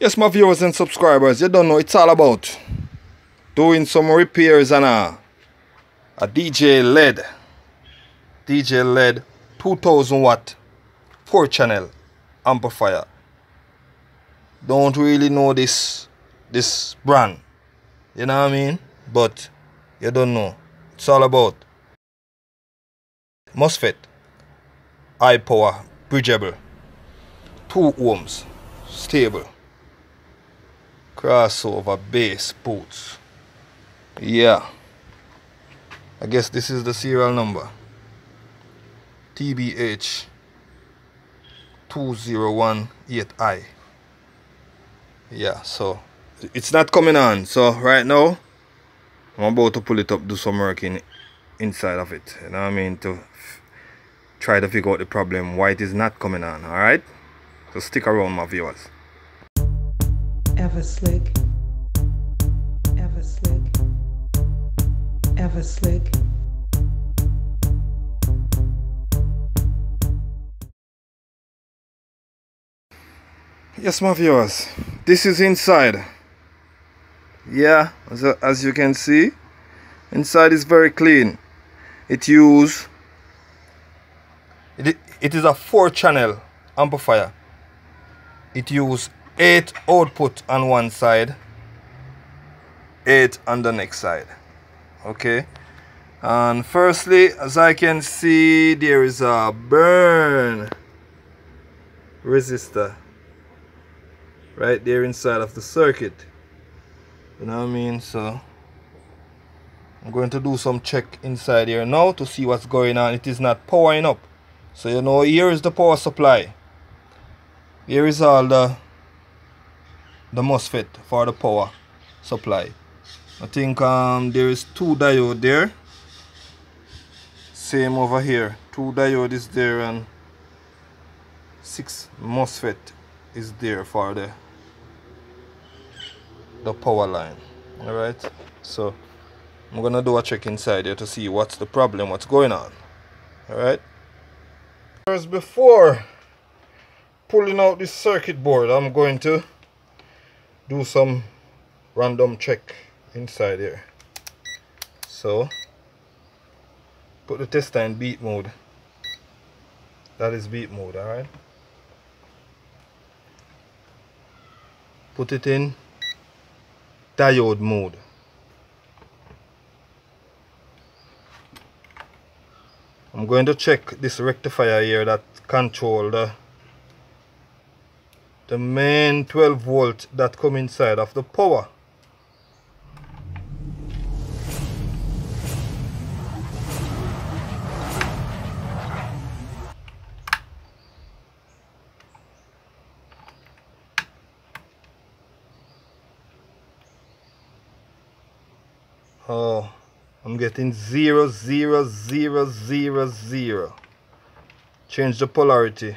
Yes, my viewers and subscribers, you don't know it's all about doing some repairs on a DJ LED 2000 watt 4-channel amplifier. Don't really know this brand, you know what I mean, but you don't know it's all about MOSFET, high power, bridgeable, 2 ohms, stable, crossover base ports. Yeah, I guess this is the serial number, TBH 2018i. yeah, so it's not coming on, so right now I'm about to pull it up, do some work inside of it, you know what I mean, to try to figure out the problem why it is not coming on. Alright, so stick around, my viewers. Evah Slick. Yes, my viewers, this is inside. Yeah, as you can see, inside is very clean. It is a 4-channel amplifier. It uses 8 output on one side, 8 on the next side. Okay, and firstly, as I can see, there is a burn resistor right there inside of the circuit, you know what I mean. So I'm going to do some check inside here now to see what's going on. It is not powering up, so you know, here is the power supply. Here is all the MOSFET for the power supply. I think there is 2 diode there, same over here, 2 diode is there, and 6 MOSFET is there for the power line. Alright, so I'm gonna do a check inside here to see what's the problem, what's going on. Alright, first, before pulling out this circuit board, I'm going to do some random check inside here. So put the tester in beat mode. That is beat mode. Alright, put it in diode mode. I'm going to check this rectifier here that control the main 12 volt that come inside of the power. Oh, I'm getting 0, 0, 0, 0, 0. Change the polarity.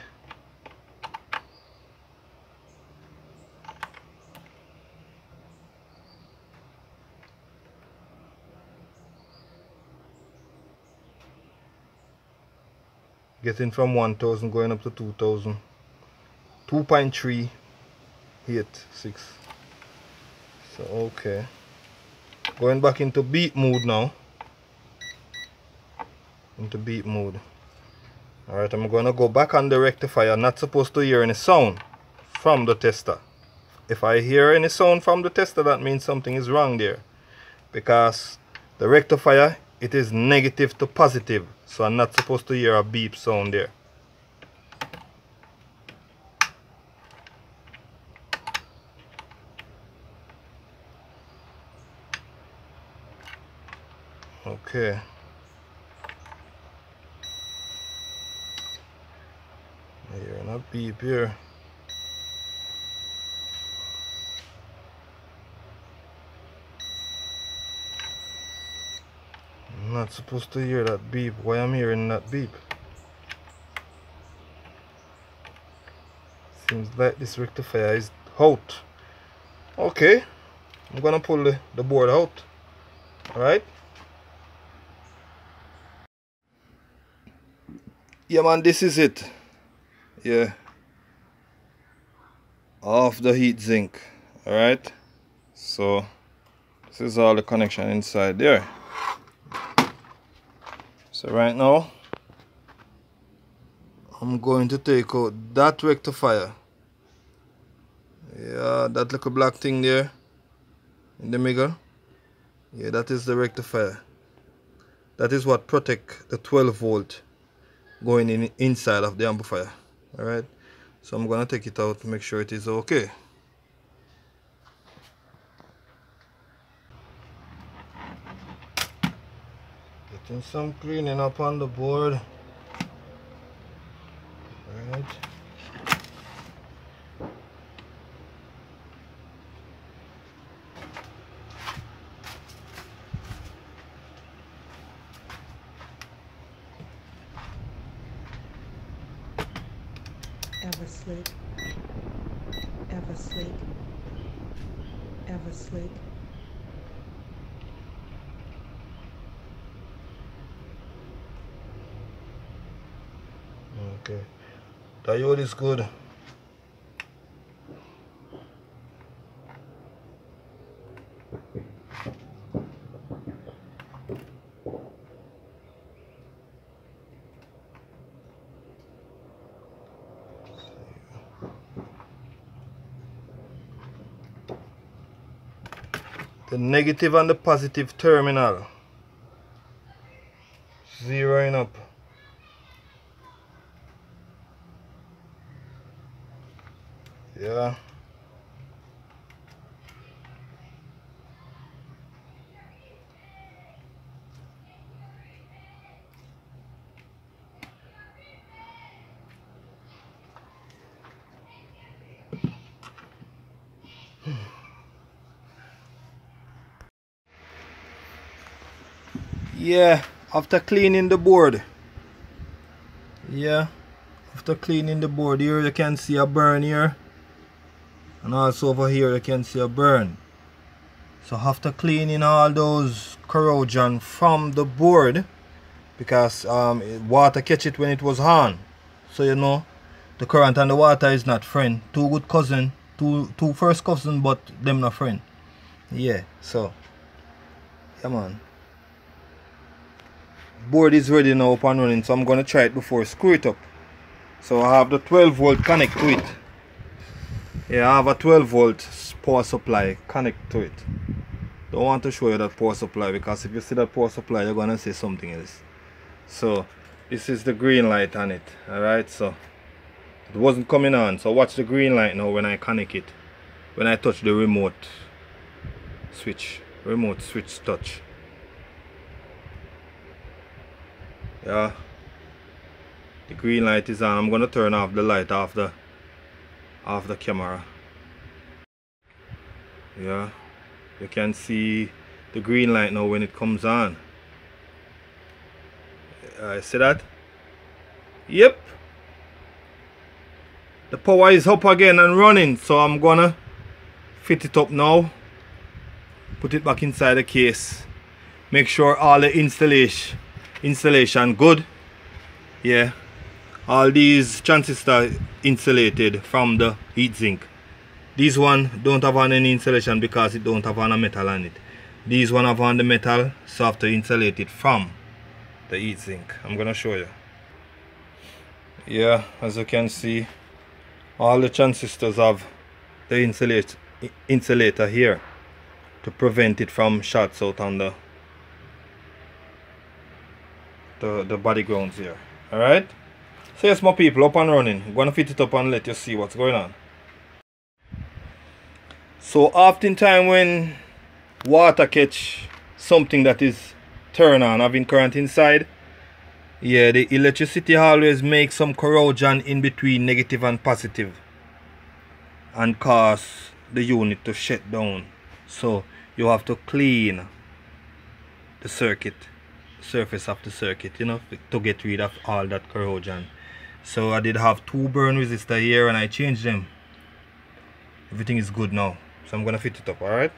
Getting from 1000 going up to 2000. 2.386. So okay, going back into beat mode now, into beat mode. Alright, I'm gonna go back on the rectifier. I'm not supposed to hear any sound from the tester. If I hear any sound from the tester, that means something is wrong there, because the rectifier, it is negative to positive, so I'm not supposed to hear a beep sound there. Okay, hearing a beep here. I'm not supposed to hear that beep. Why I'm hearing that beep? Seems like this rectifier is out. Okay, I'm gonna pull the board out. Alright. Yeah, man, this is it. Yeah, of the heat sink. All right, so this is all the connection inside there. So right now I'm going to take out that rectifier. Yeah, that little black thing there in the middle, yeah, that is the rectifier. That is what protect the 12 volt going in inside of the amplifier. All right, so I'm gonna take it out to make sure it is okay. Getting some cleaning up on the board. All right. Evah Slick. Okay, diode is good. The negative and the positive terminal, zeroing up. Yeah. Yeah, after cleaning the board, here you can see a burn here, and also over here you can see a burn. So after cleaning all those corrosion from the board, because water catch it when it was on, so you know the current and the water is not friend, two good cousin, two first cousin, but them not friend. Yeah, so come on. Board is ready now, up and running, so I'm gonna try it before I screw it up. So I have the 12 volt connect to it. Yeah, I have a 12 volt power supply connect to it. Don't want to show you that power supply, because if you see that power supply you're gonna say something else. So this is the green light on it. Alright, so it wasn't coming on, so watch the green light now when I connect it, when I touch the remote switch touch. Yeah, the green light is on. I'm gonna turn off the light off the camera. Yeah, you can see the green light now when it comes on. See that? Yep, the power is up again and running. So I'm gonna fit it up now, put it back inside the case, make sure all the installation good. Yeah, all these transistors insulated from the heat sink. These one don't have on any insulation because it don't have on a metal on it. These one have on the metal, so I have to insulate it from the heat sink. I'm gonna show you. Yeah, as you can see, all the transistors have the insulator here to prevent it from shorts out on the body grounds here. All right, so yes, my people, up and running. I'm gonna fit it up and let you see what's going on. So oftentimes when water catch something that is turned on, having current inside, yeah, the electricity always makes some corrosion in between negative and positive and cause the unit to shut down. So you have to clean the surface of the circuit, you know, to get rid of all that corrosion. So I did have two burn resistors here and I changed them. Everything is good now, so I'm gonna fit it up. All right,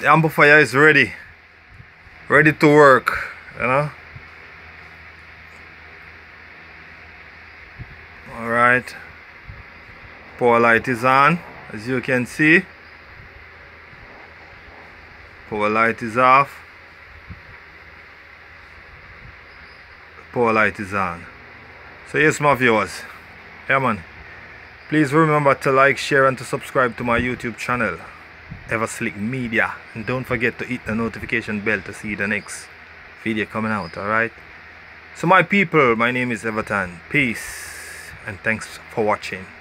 the amplifier is ready to work, you know. All right, power light is on, as you can see. Power light is off. Power light is on. So yes, my viewers, yeah man, please remember to like, share and to subscribe to my YouTube channel, Evah Slick Media, and don't forget to hit the notification bell to see the next video coming out. Alright, so my people, my name is Everton. Peace and thanks for watching.